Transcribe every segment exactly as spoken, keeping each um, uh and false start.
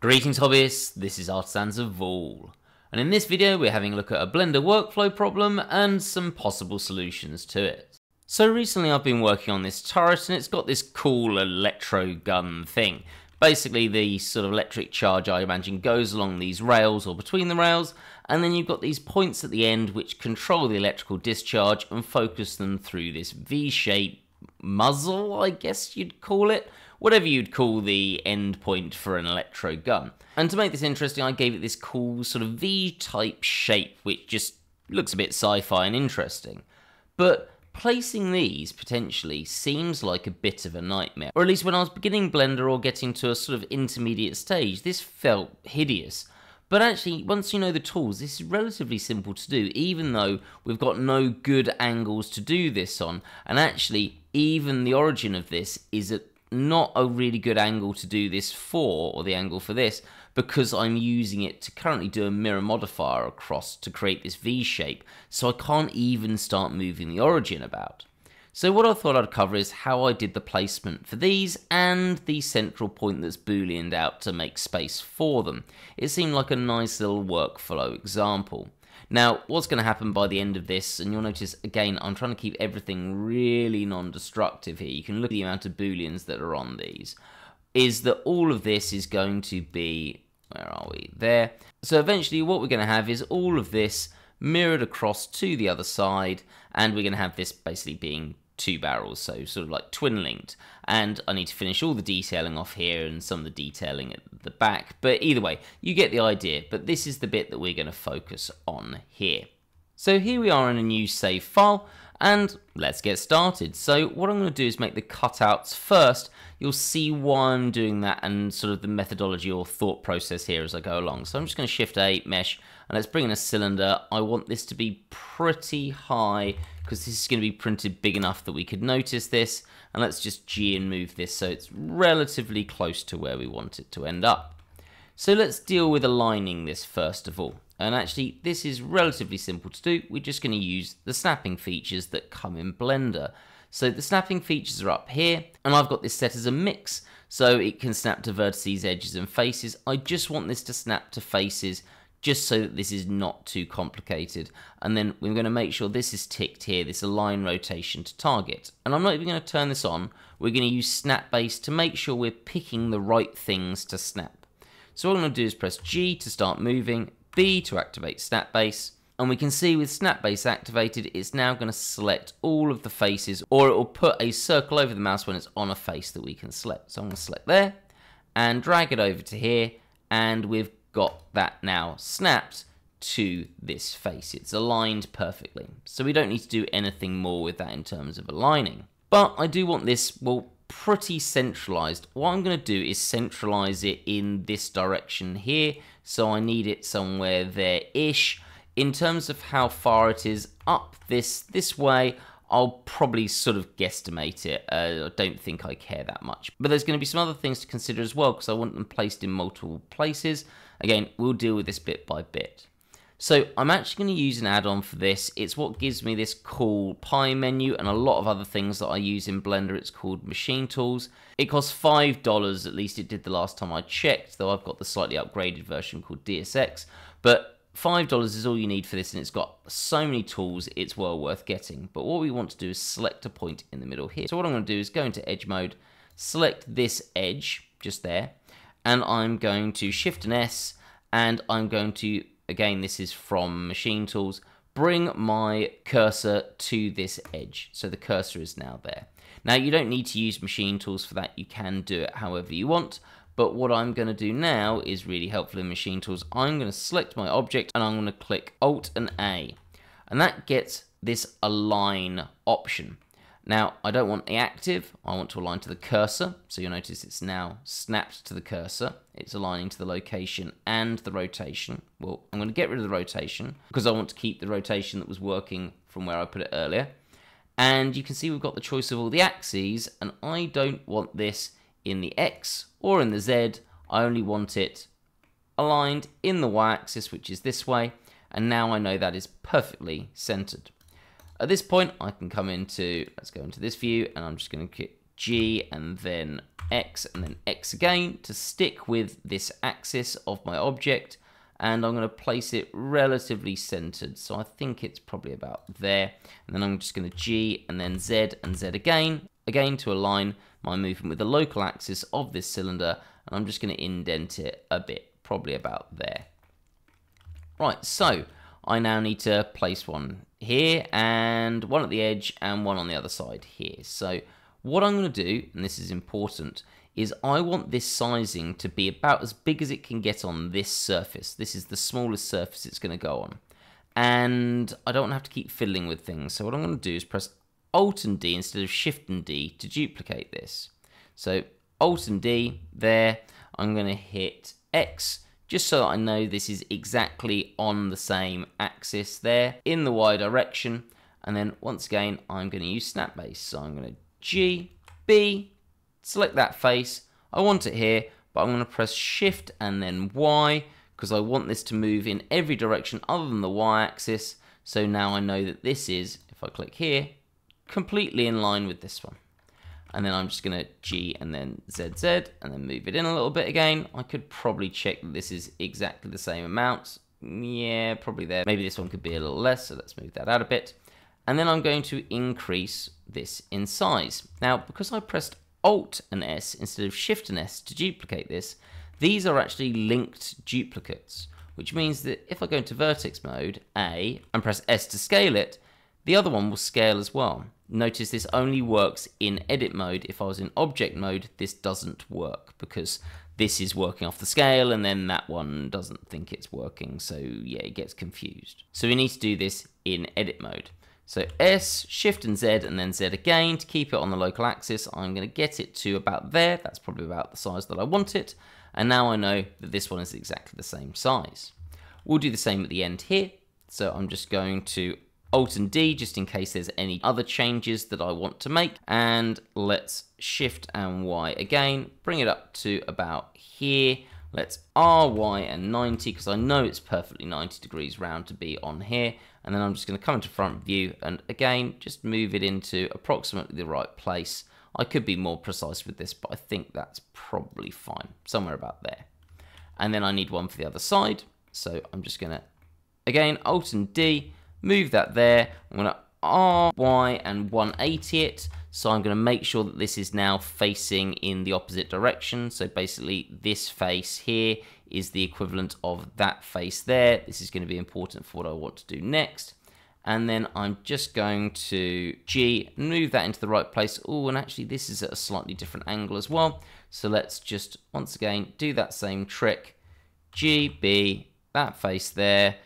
Greetings hobbyists, this is Artisans of Vaul, and in this video we're having a look at a Blender workflow problem and some possible solutions to it. So recently I've been working on this turret and it's got this cool electro gun thing. Basically the sort of electric charge I imagine goes along these rails or between the rails, and then you've got these points at the end which control the electrical discharge and focus them through this V-shaped muzzle, I guess you'd call it. Whatever you'd call the end point for an electro gun. And to make this interesting, I gave it this cool sort of V-type shape, which just looks a bit sci-fi and interesting. But placing these, potentially, seems like a bit of a nightmare. Or at least when I was beginning Blender or getting to a sort of intermediate stage, this felt hideous. But actually, once you know the tools, this is relatively simple to do, even though we've got no good angles to do this on. And actually, even the origin of this is at not a really good angle to do this for, or the angle for this, because I'm using it to currently do a mirror modifier across to create this V shape, so I can't even start moving the origin about. So what I thought I'd cover is how I did the placement for these and the central point that's booleaned out to make space for them. It seemed like a nice little workflow example. Now, what's going to happen by the end of this, and you'll notice, again, I'm trying to keep everything really non-destructive here. You can look at the amount of booleans that are on these, is that all of this is going to be, where are we? There. So eventually what we're going to have is all of this mirrored across to the other side, and we're going to have this basically being two barrels, so sort of like twin linked. And I need to finish all the detailing off here and some of the detailing at the back, but either way you get the idea. But this is the bit that we're going to focus on here. So here we are in a new save file, and let's get started. So what I'm going to do is make the cutouts first. You'll see why I'm doing that and sort of the methodology or thought process here as I go along. So I'm just going to shift A, mesh, and let's bring in a cylinder. I want this to be pretty high because this is going to be printed big enough that we could notice this. And let's just G and move this so it's relatively close to where we want it to end up. So let's deal with aligning this first of all. And actually, this is relatively simple to do. We're just going to use the snapping features that come in Blender. So the snapping features are up here, and I've got this set as a mix, so it can snap to vertices, edges, and faces. I just want this to snap to faces, just so that this is not too complicated. And then we're going to make sure this is ticked here, this align rotation to target. And I'm not even going to turn this on. We're going to use snap base to make sure we're picking the right things to snap. So what I'm going to do is press G to start moving, B to activate snap base, and we can see with snap base activated, it's now going to select all of the faces, or it will put a circle over the mouse when it's on a face that we can select. So I'm going to select there and drag it over to here, and we've got that now snapped to this face. It's aligned perfectly. So we don't need to do anything more with that in terms of aligning. But I do want this, well, pretty centralized. What I'm going to do is centralize it in this direction here. So I need it somewhere there-ish. In terms of how far it is up this this way, I'll probably sort of guesstimate it. Uh, I don't think I care that much. But there's going to be some other things to consider as well, because I want them placed in multiple places. Again, we'll deal with this bit by bit. So I'm actually going to use an add-on for this. It's what gives me this cool pie menu and a lot of other things that I use in Blender. It's called MACHIN tools. It costs five dollars, at least it did the last time I checked, though I've got the slightly upgraded version called D S X. But five dollars is all you need for this, and it's got so many tools, it's well worth getting. But what we want to do is select a point in the middle here. So what I'm going to do is go into edge mode, select this edge, just there, and I'm going to shift an S, and I'm going to, again, this is from MACHIN tools, bring my cursor to this edge. So the cursor is now there. Now, you don't need to use MACHIN tools for that. You can do it however you want. But what I'm going to do now is really helpful in MACHIN tools. I'm going to select my object and I'm going to click Alt and A. And that gets this align option. Now, I don't want active. I want to align to the cursor. So you'll notice it's now snapped to the cursor. It's aligning to the location and the rotation. Well, I'm going to get rid of the rotation because I want to keep the rotation that was working from where I put it earlier. And you can see we've got the choice of all the axes, and I don't want this in the X or in the Z. I only want it aligned in the Y axis, which is this way, and now I know that is perfectly centered. At this point I can come into, let's go into this view, and I'm just going to G, and then X, and then X again to stick with this axis of my object. And I'm going to place it relatively centered. So I think it's probably about there. And then I'm just going to G, and then Z, and Z again. Again to align my movement with the local axis of this cylinder. And I'm just going to indent it a bit, probably about there. Right, so I now need to place one here, and one at the edge, and one on the other side here. So what I'm going to do, and this is important, is I want this sizing to be about as big as it can get on this surface. This is the smallest surface it's going to go on. And I don't have to keep fiddling with things. So what I'm going to do is press Alt and D instead of Shift and D to duplicate this. So Alt and D there. I'm going to hit X just so that I know this is exactly on the same axis there in the Y direction. And then once again, I'm going to use Snap Base. So I'm going to G, B, select that face. I want it here, but I'm going to press Shift and then Y because I want this to move in every direction other than the Y axis. So now I know that this is, if I click here, completely in line with this one. And then I'm just going to G and then Z, Z, and then move it in a little bit again. I could probably check that this is exactly the same amount. Yeah, probably there. Maybe this one could be a little less, so let's move that out a bit. And then I'm going to increase this in size. Now, because I pressed Alt and S instead of Shift and S to duplicate this, these are actually linked duplicates, which means that if I go into vertex mode, A, and press S to scale it, the other one will scale as well. Notice this only works in edit mode. If I was in object mode, this doesn't work because this is working off the scale and then that one doesn't think it's working. So yeah, it gets confused. So we need to do this in edit mode. So S, Shift and Z, and then Z again to keep it on the local axis. I'm going to get it to about there. That's probably about the size that I want it. And now I know that this one is exactly the same size. We'll do the same at the end here. So I'm just going to Alt and D just in case there's any other changes that I want to make. And let's Shift and Y again. Bring it up to about here. Let's R, Y, and ninety, because I know it's perfectly ninety degrees round to be on here. And then I'm just going to come into front view and again, just move it into approximately the right place. I could be more precise with this, but I think that's probably fine, somewhere about there. And then I need one for the other side. So I'm just going to, again, Alt and D, move that there. I'm going to R, Y, and one eighty it. So I'm going to make sure that this is now facing in the opposite direction. So basically this face here is the equivalent of that face there. This is going to be important for what I want to do next. And then I'm just going to G, move that into the right place. Oh, and actually this is at a slightly different angle as well. So let's just, once again, do that same trick. G, B, that face there,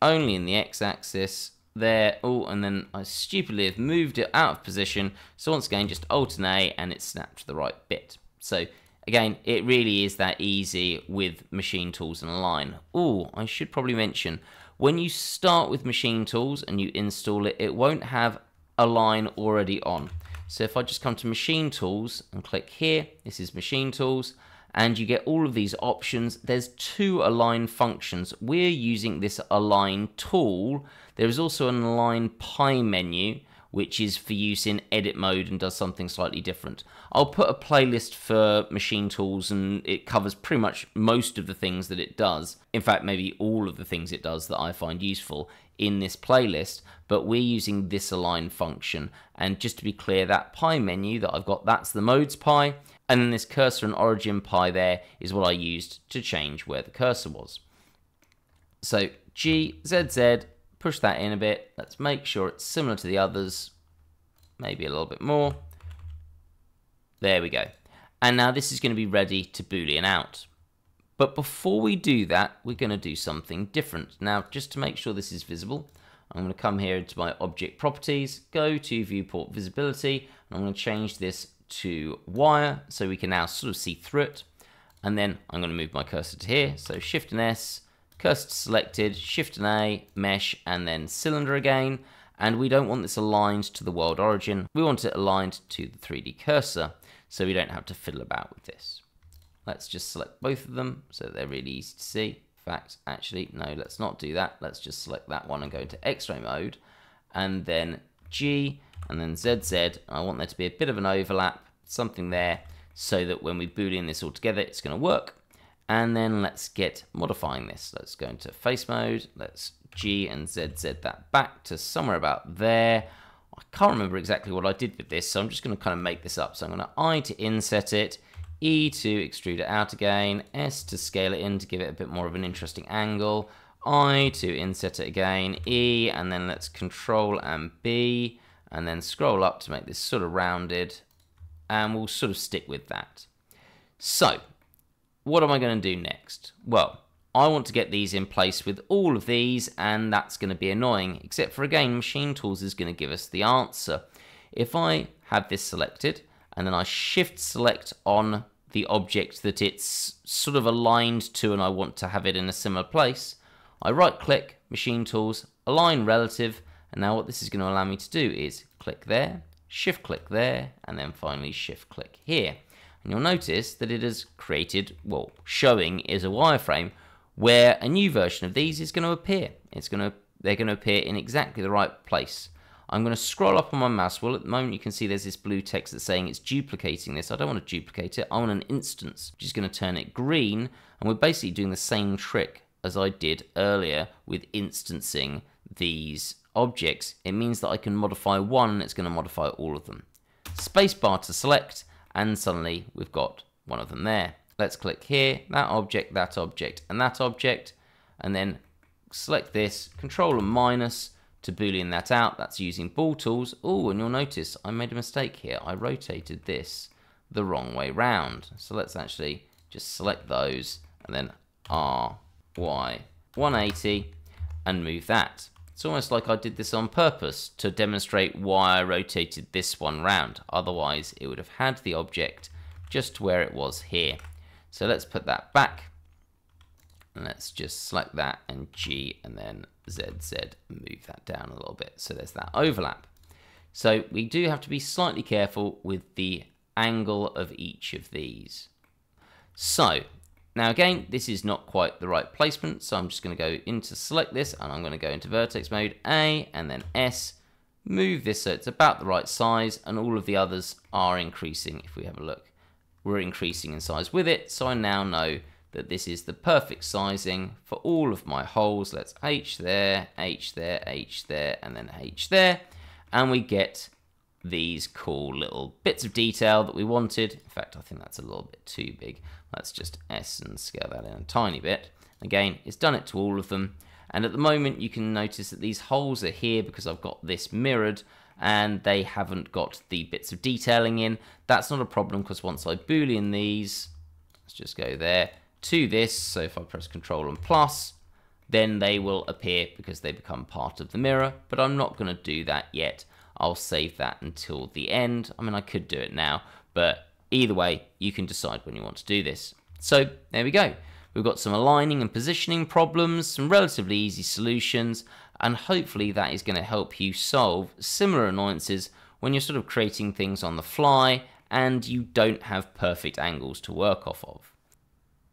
only in the X axis. There, oh, and then I stupidly have moved it out of position. So once again, just Alt and A, and it snapped to the right bit. So again, it really is that easy with machine tools and Align. Oh, I should probably mention, when you start with machine tools and you install it, it won't have Align already on. So if I just come to machine tools and click here, this is machine tools, and you get all of these options. There's two Align functions. We're using this Align tool. There is also an Align pie menu, which is for use in edit mode and does something slightly different. I'll put a playlist for machine tools and it covers pretty much most of the things that it does. In fact, maybe all of the things it does that I find useful in this playlist, but we're using this Align function. And just to be clear, that pie menu that I've got, that's the modes pie. And then this cursor and origin pie there is what I used to change where the cursor was. So G, Z, Z, push that in a bit. Let's make sure it's similar to the others, maybe a little bit more. There we go. And now this is going to be ready to Boolean out. But before we do that, we're going to do something different. Now, just to make sure this is visible, I'm going to come here into my object properties, go to viewport visibility, and I'm going to change this to wire so we can now sort of see through it. And then I'm going to move my cursor to here. So Shift and S, cursor selected, Shift and A, mesh, and then cylinder again. And we don't want this aligned to the world origin. We want it aligned to the three D cursor so we don't have to fiddle about with this. Let's just select both of them so they're really easy to see. In fact, actually, no, let's not do that. Let's just select that one and go into X-ray mode. And then G, and then Z Z. I want there to be a bit of an overlap. something there so that when we boolean this all together, it's going to work. And then let's get modifying this. Let's go into face mode. Let's G and Z Z that back to somewhere about there. I can't remember exactly what I did with this, so I'm just going to kind of make this up. So I'm going to I to inset it, E to extrude it out again, S to scale it in to give it a bit more of an interesting angle, I to inset it again, E, and then let's Control and B, and then scroll up to make this sort of rounded, and we'll sort of stick with that. So, what am I going to do next? Well, I want to get these in place with all of these, and that's going to be annoying, except for, again, MACHIN tools is going to give us the answer. If I have this selected, and then I shift select on the object that it's sort of aligned to and I want to have it in a similar place, I right click, MACHIN tools, align relative, and now what this is going to allow me to do is click there, shift click there, and then finally shift click here. And you'll notice that it has created, well, showing is a wireframe, where a new version of these is going to appear. It's going to, they're going to appear in exactly the right place. I'm going to scroll up on my mouse wheel. At the moment you can see there's this blue text that's saying it's duplicating this. I don't want to duplicate it, I want an instance, which is going to turn it green, and we're basically doing the same trick as I did earlier with instancing these objects. It means that I can modify one and it's going to modify all of them. Spacebar to select, and suddenly we've got one of them there. Let's click here, that object, that object, and that object, and then select this, Control and minus to boolean that out. That's using bool tools. Oh, and you'll notice I made a mistake here. I rotated this the wrong way round. So let's actually just select those, and then R, Y, one eighty, and move that. It's almost like I did this on purpose to demonstrate why I rotated this one round. Otherwise, it would have had the object just where it was here. So let's put that back, and let's just select that and G and then Z Z, move that down a little bit. So there's that overlap. So we do have to be slightly careful with the angle of each of these. So now again, this is not quite the right placement. So I'm just going to go into select this, and I'm going to go into vertex mode, A and then S, move this so it's about the right size, and all of the others are increasing. If we have a look, we're increasing in size with it, so I now know that this is the perfect sizing for all of my holes. Let's H there, H there, H there, and then H there, and we get these cool little bits of detail that we wanted. In fact, I think that's a little bit too big. Let's just S and scale that in a tiny bit. Again, it's done it to all of them, and at the moment you can notice that these holes are here because I've got this mirrored, and they haven't got the bits of detailing in. That's not a problem, because once I boolean these, let's just go there, to this, so if I press Control and plus, then they will appear because they become part of the mirror, but I'm not going to do that yet. I'll save that until the end. I mean, I could do it now, but either way, you can decide when you want to do this. So there we go. We've got some aligning and positioning problems, some relatively easy solutions, and hopefully that is going to help you solve similar annoyances when you're sort of creating things on the fly and you don't have perfect angles to work off of.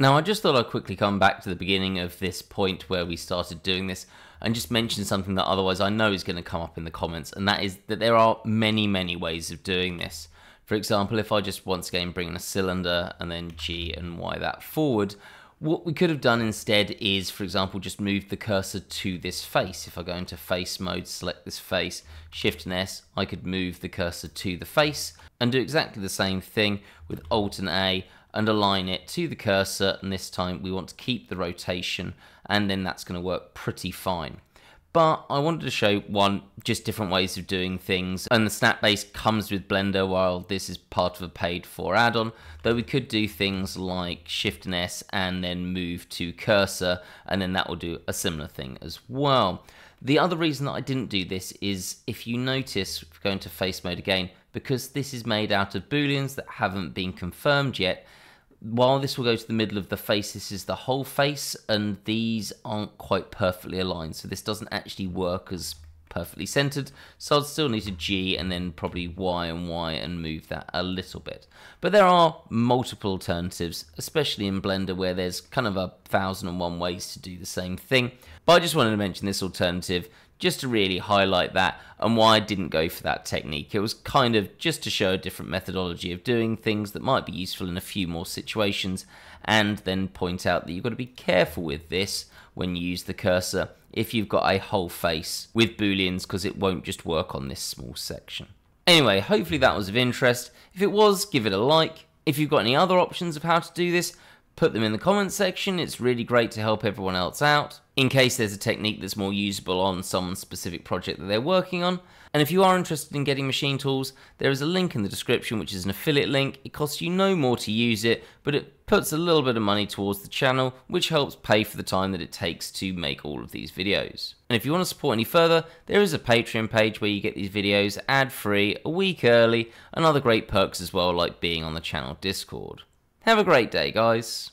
Now, I just thought I'd quickly come back to the beginning of this point where we started doing this and just mention something that otherwise I know is going to come up in the comments, and that is that there are many, many ways of doing this. For example, if I just once again bring in a cylinder and then G and Y that forward, what we could have done instead is, for example, just move the cursor to this face. If I go into face mode, select this face, Shift and S, I could move the cursor to the face and do exactly the same thing with Alt and A and align it to the cursor. And this time we want to keep the rotation, and then that's going to work pretty fine. But I wanted to show one, just different ways of doing things. And the snap base comes with Blender, while this is part of a paid for add-on, though we could do things like Shift and S and then move to cursor, and then that will do a similar thing as well. The other reason that I didn't do this is, if you notice, if we go into face mode again, because this is made out of booleans that haven't been confirmed yet, while this will go to the middle of the face, this is the whole face, and these aren't quite perfectly aligned, so this doesn't actually work as perfectly centered, so I'll still need to G and then probably Y and Y and move that a little bit. But there are multiple alternatives, especially in Blender, where there's kind of a thousand and one ways to do the same thing. But I just wanted to mention this alternative just to really highlight that and why I didn't go for that technique. It was kind of just to show a different methodology of doing things that might be useful in a few more situations, and then point out that you've got to be careful with this when you use the cursor if you've got a whole face with booleans, because it won't just work on this small section. Anyway, hopefully that was of interest. If it was, give it a like. If you've got any other options of how to do this, put them in the comments section. It's really great to help everyone else out, in case there's a technique that's more usable on some specific project that they're working on. And if you are interested in getting MACHIN tools, there is a link in the description which is an affiliate link. It costs you no more to use it, but it puts a little bit of money towards the channel, which helps pay for the time that it takes to make all of these videos. And if you want to support any further, there is a Patreon page where you get these videos ad-free, a week early, and other great perks as well, like being on the channel Discord. Have a great day, guys.